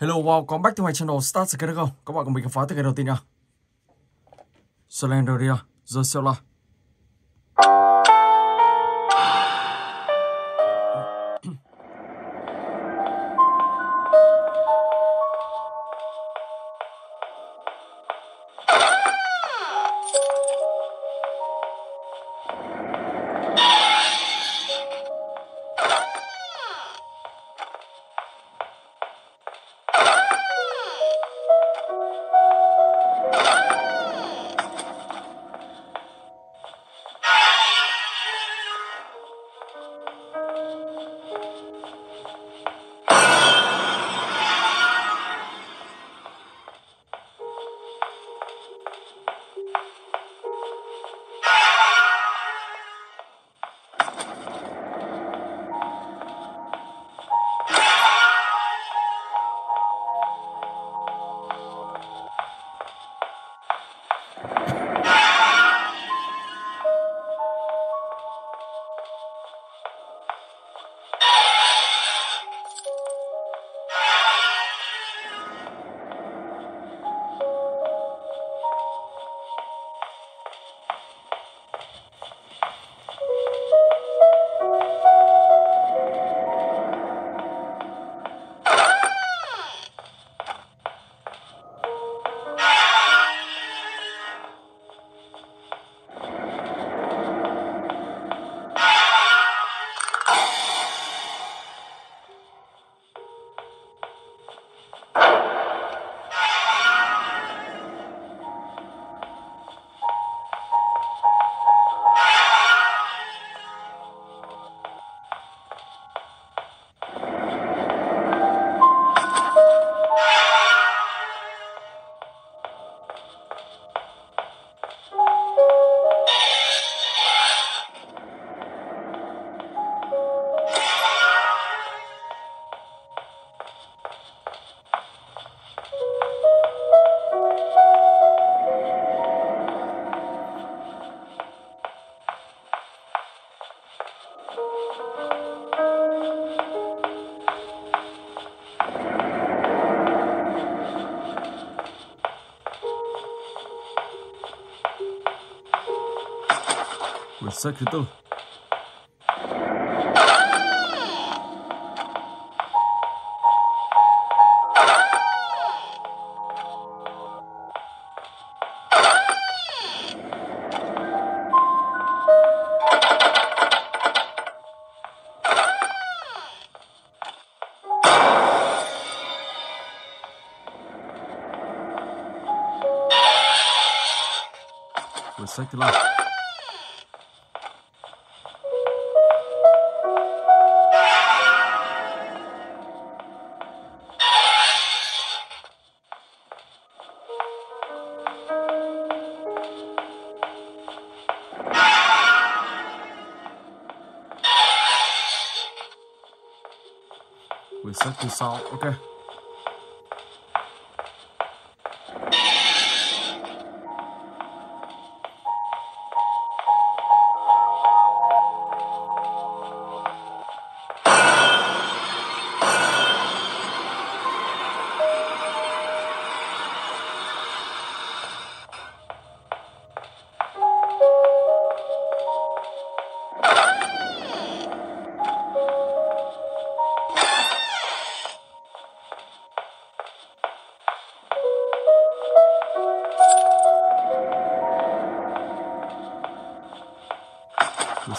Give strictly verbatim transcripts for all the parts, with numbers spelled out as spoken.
Hello, welcome back to my channel. Start sẽ kể được không? Các bạn cùng mình khám phá từ cái đầu tiên nha. Slendrina: The Cellar. Sacré tout. Sacré là. Set this out, okay.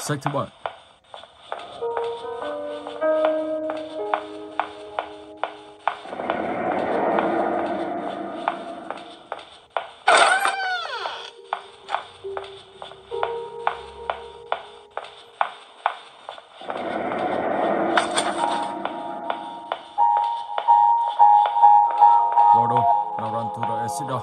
Sector one. Gordo, now run to the exit door.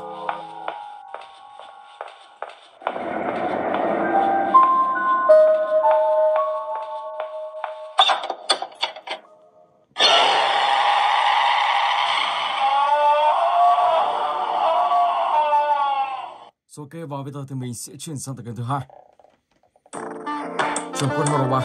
Ok, và bây giờ thì mình sẽ chuyển sang tập game thứ hai. Trường quân hồn ba.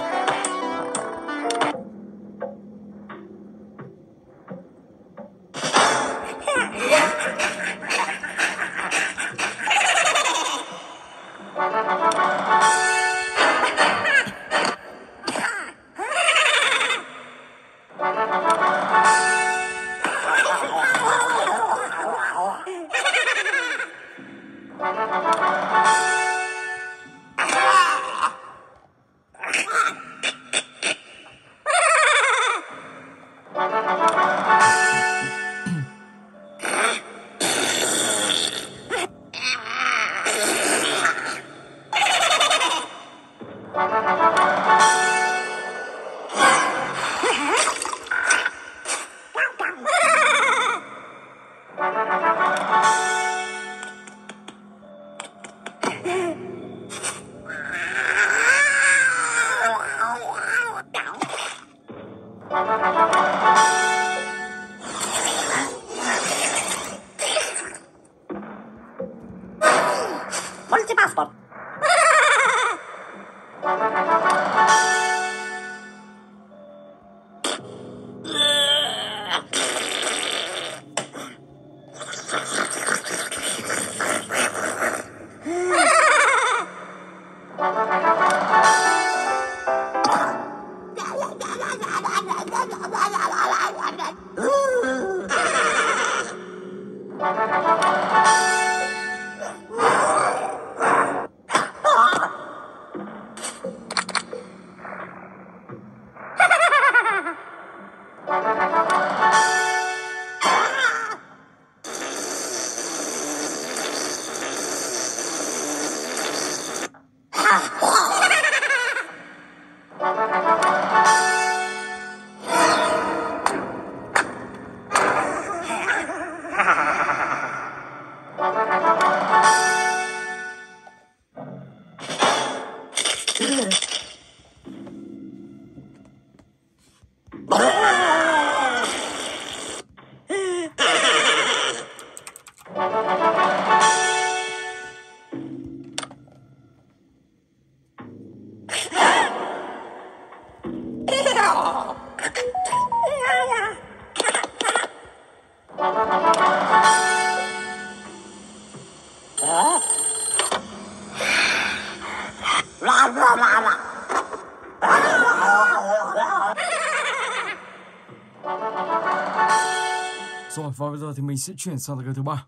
Rồi, và bây giờ thì mình sẽ chuyển sang game thứ ba,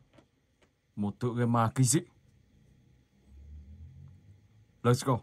một tựa game ma kinh dị. Let's go.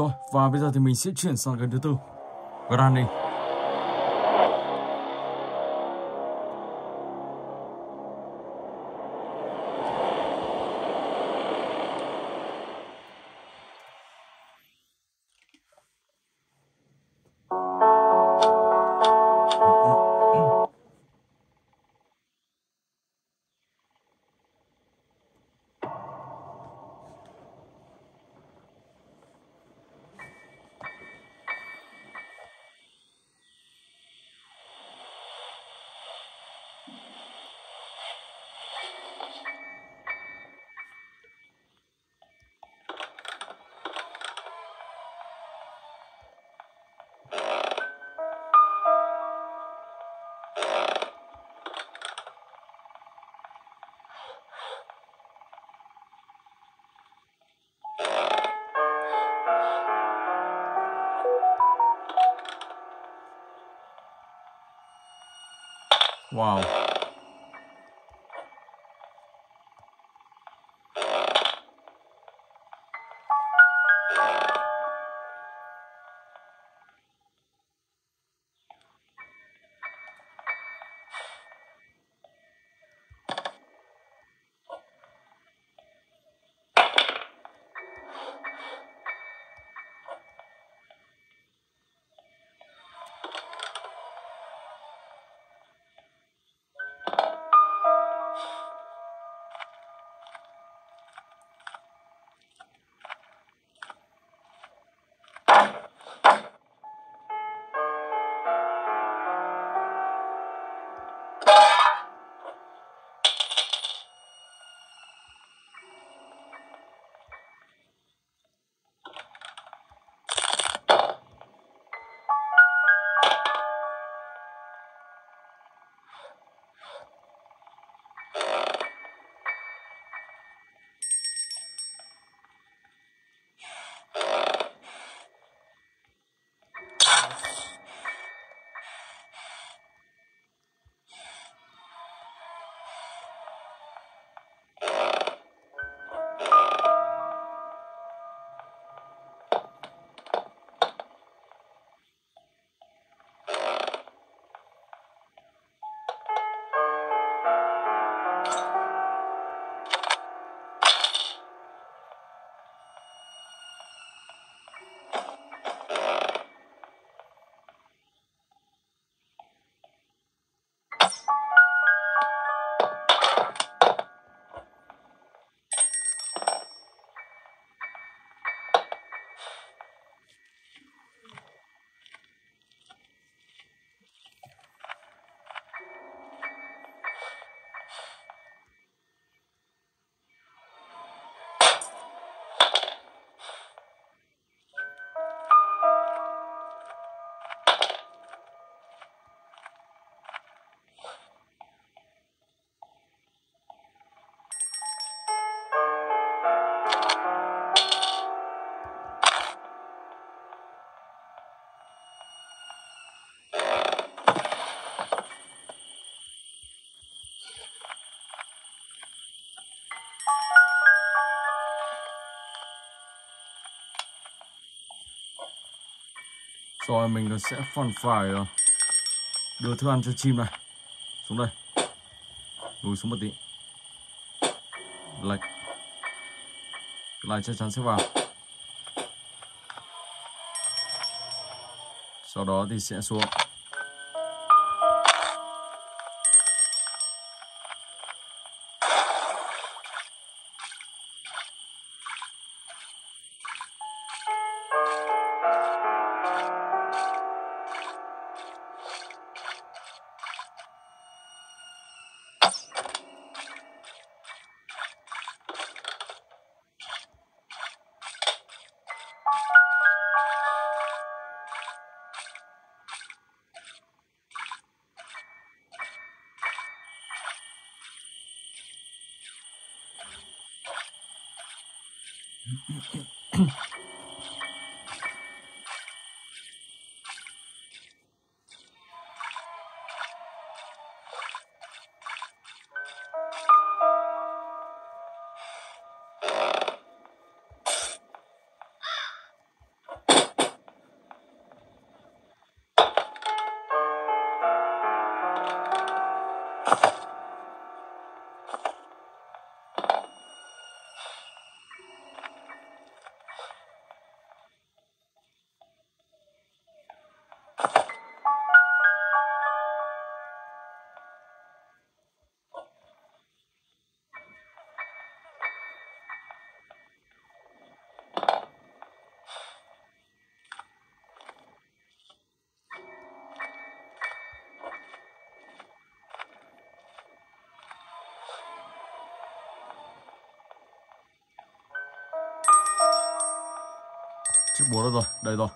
Rồi, và bây giờ thì mình sẽ chuyển sang gần thứ tư, Granny. Wow. Rồi mình sẽ còn phải đưa thức ăn cho chim này. Xuống đây. Lùi xuống một tí. Lạch. Cái này chắc chắn sẽ vào. Sau đó thì sẽ xuống. bùa đó rồi, đây rồi.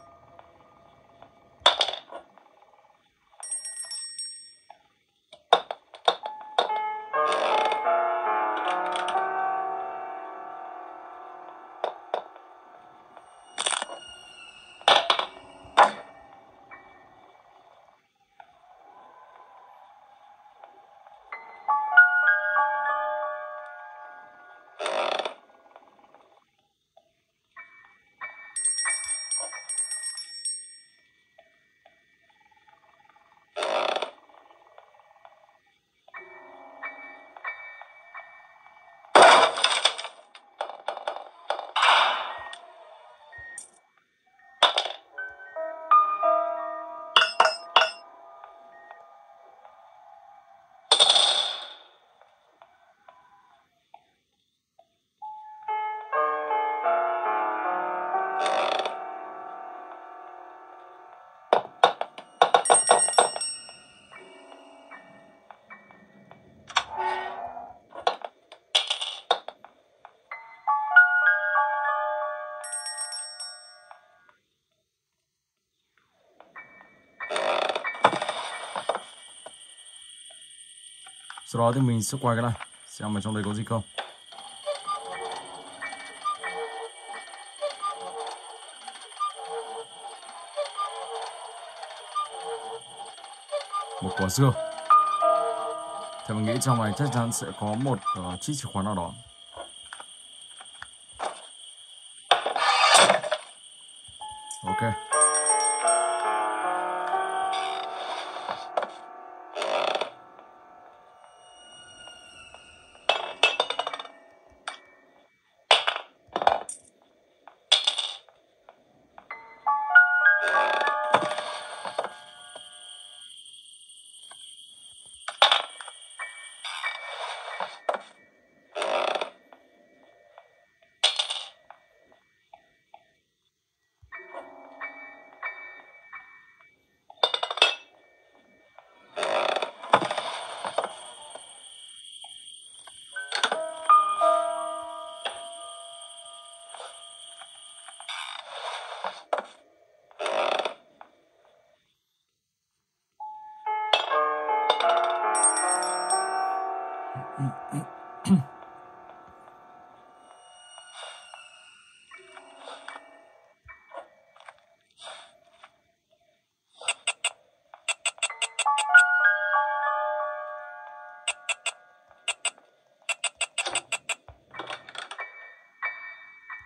Sau đó thì mình sẽ quay cái này, xem mà trong đây có gì không. Một quả dưa. Thì mình nghĩ trong này chắc chắn sẽ có một uh, chiếc chìa khóa nào đó. Ok.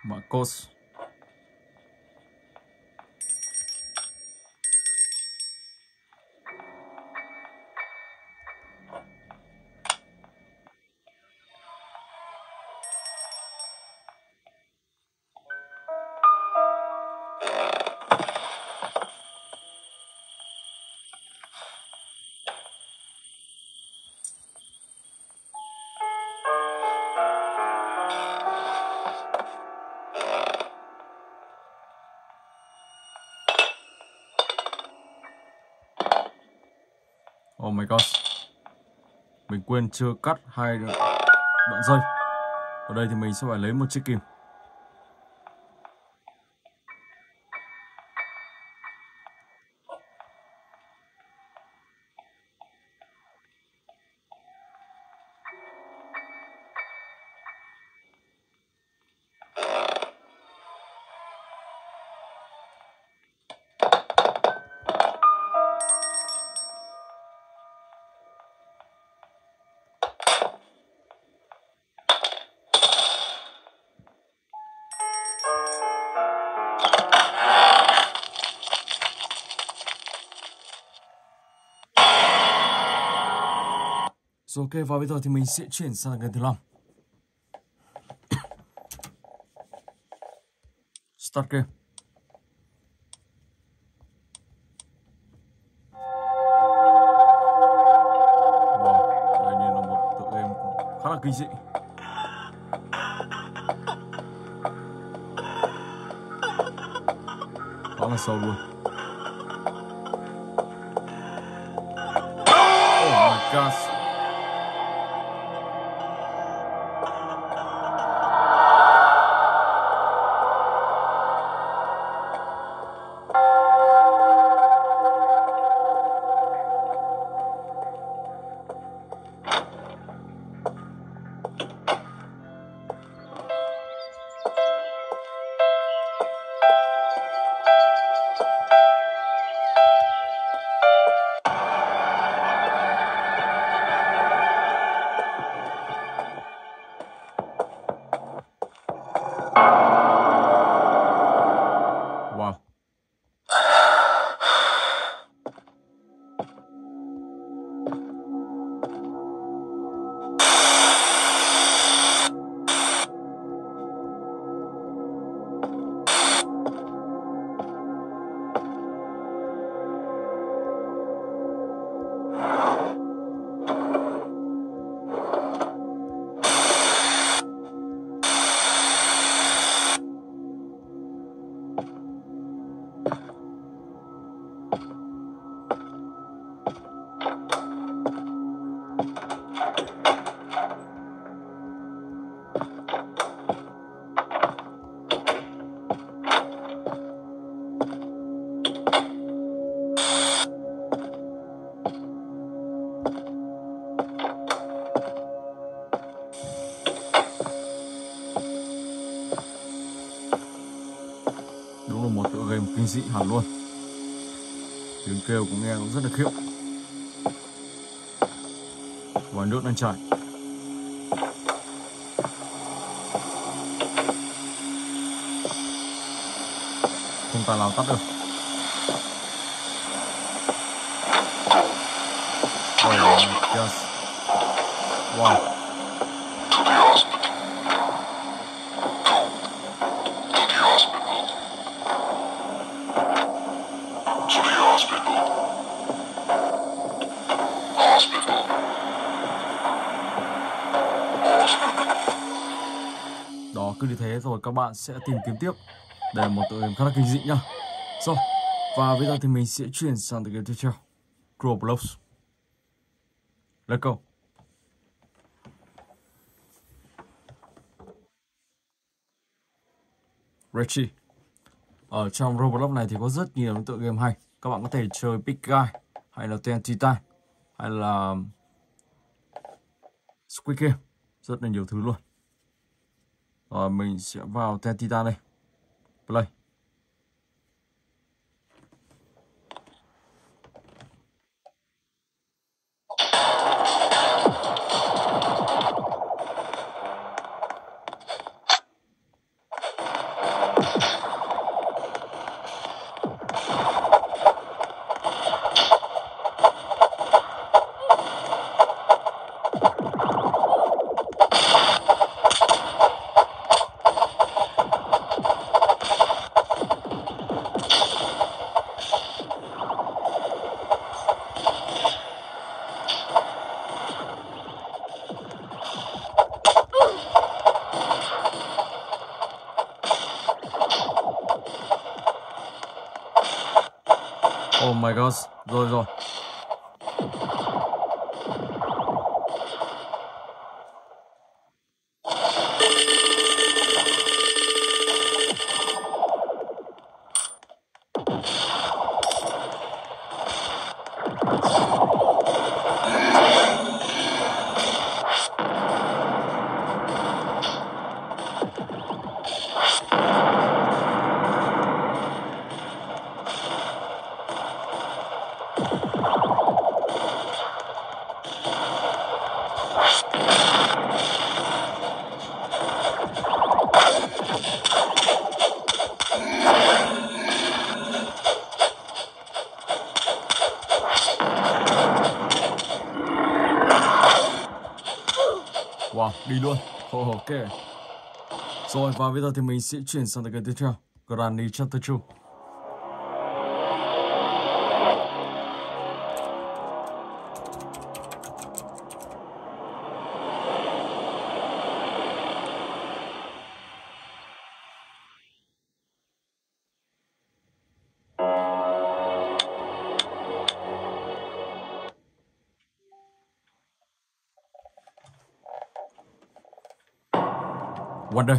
Marcos. Oh my god, mình quên chưa cắt hai đoạn dây. Ở đây thì mình sẽ phải lấy một chiếc kim. Ok, và bây giờ thì mình sẽ chuyển sang cái thứ năm. Start game. Wow, đây như là một tựa game khá là kinh dị. Khá là sâu luôn. Oh my gosh. game kinh dị hẳn luôn. Tiếng kêu cũng nghe cũng rất là khiếp. Và nước đang chảy. Không tài nào tắt được. Oh yes. Wow. Đó, cứ như thế rồi các bạn sẽ tìm kiếm tiếp. Đây là một tựa game khá là kinh dị nhá. Rồi, và bây giờ thì mình sẽ chuyển sang tựa game tiếp theo, Roblox. Let's go. Richie. Ở trong Roblox này thì có rất nhiều tựa game hay. Các bạn có thể chơi Piggy, hay là tê en tê Time, hay là Squid Game. Rất là nhiều thứ luôn. Rồi mình sẽ vào tê en tê Time đây. Play. Oh my god, rồi rồi. Wow, đi luôn. Ok. Rồi, và bây giờ thì mình sẽ chuyển sang tựa game tiếp theo, Granny Chapter hai. One day.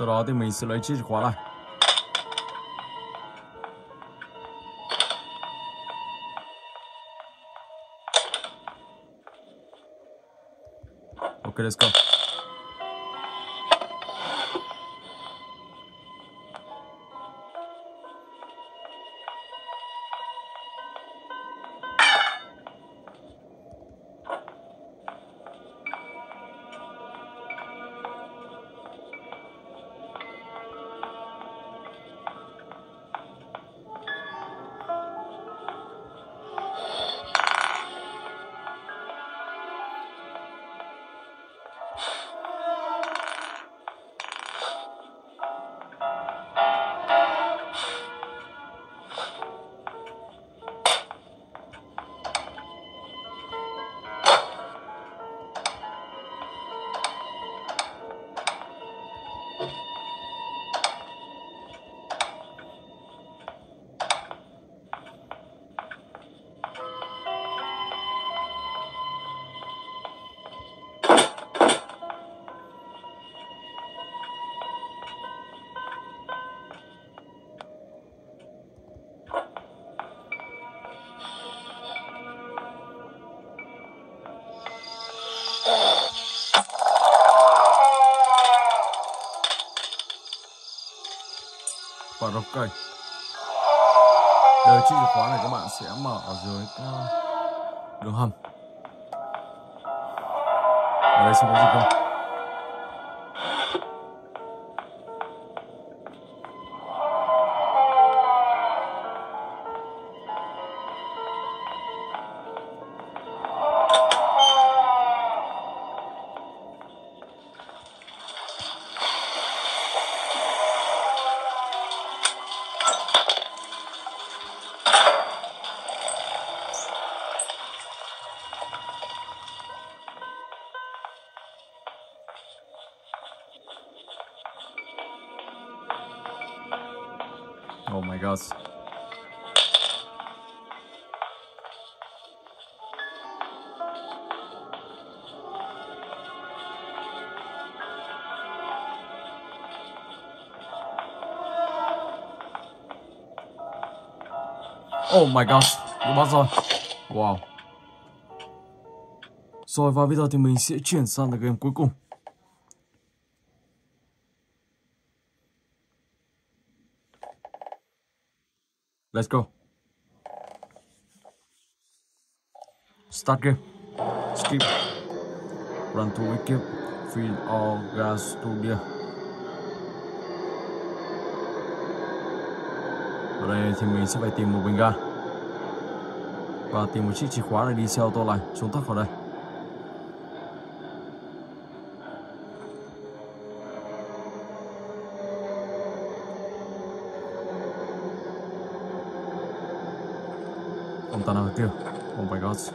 Sau đó thì mình sẽ lấy chiếc chìa khóa này. Ok, let's go. Và rộng cây. Để chiếc chìa khóa này các bạn sẽ mở ở dưới cái đường hầm. Ở đây sẽ có gì không? Oh my God. Oh my God, nó bắt rồi. Wow. Rồi và bây giờ thì mình sẽ chuyển sang là game cuối cùng. Let's go. Start game. Skip. Run to wicket. Fill all gas to gear. Ở đây thì mình sẽ phải tìm một bình ga và tìm một chiếc chìa khóa để đi xe ô tô này xuống thoát khỏi đây. Ông ta nào kia. Oh my God.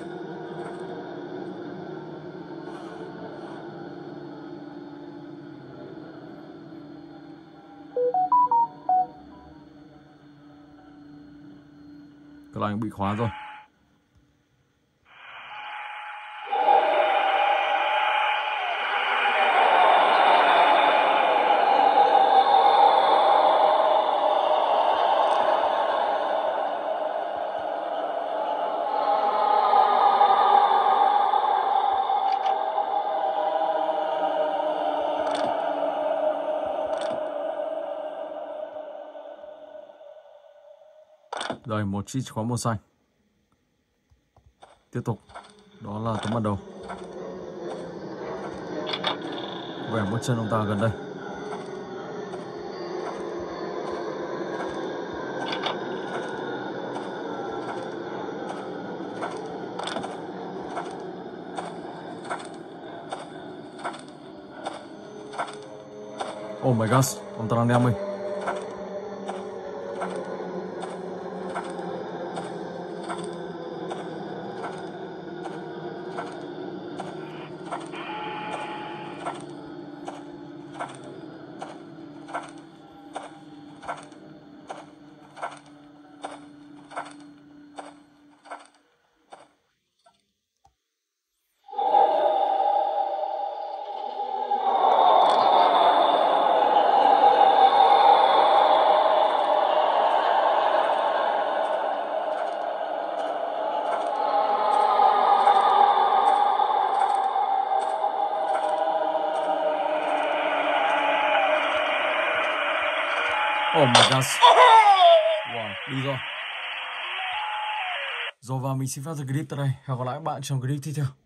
Cái lạnh bị khóa rồi. Đây, một chiếc chìa khóa màu xanh. Tiếp tục. Đó là tấm bản đồ. Vẻ bước chân ông ta gần đây. Oh my God, ông ta đang đeo mình. Oh my gosh. Wow, đi rồi. Rồi và mình xin phép dừng clip tại đây. Hẹn gặp lại các bạn trong clip tiếp theo.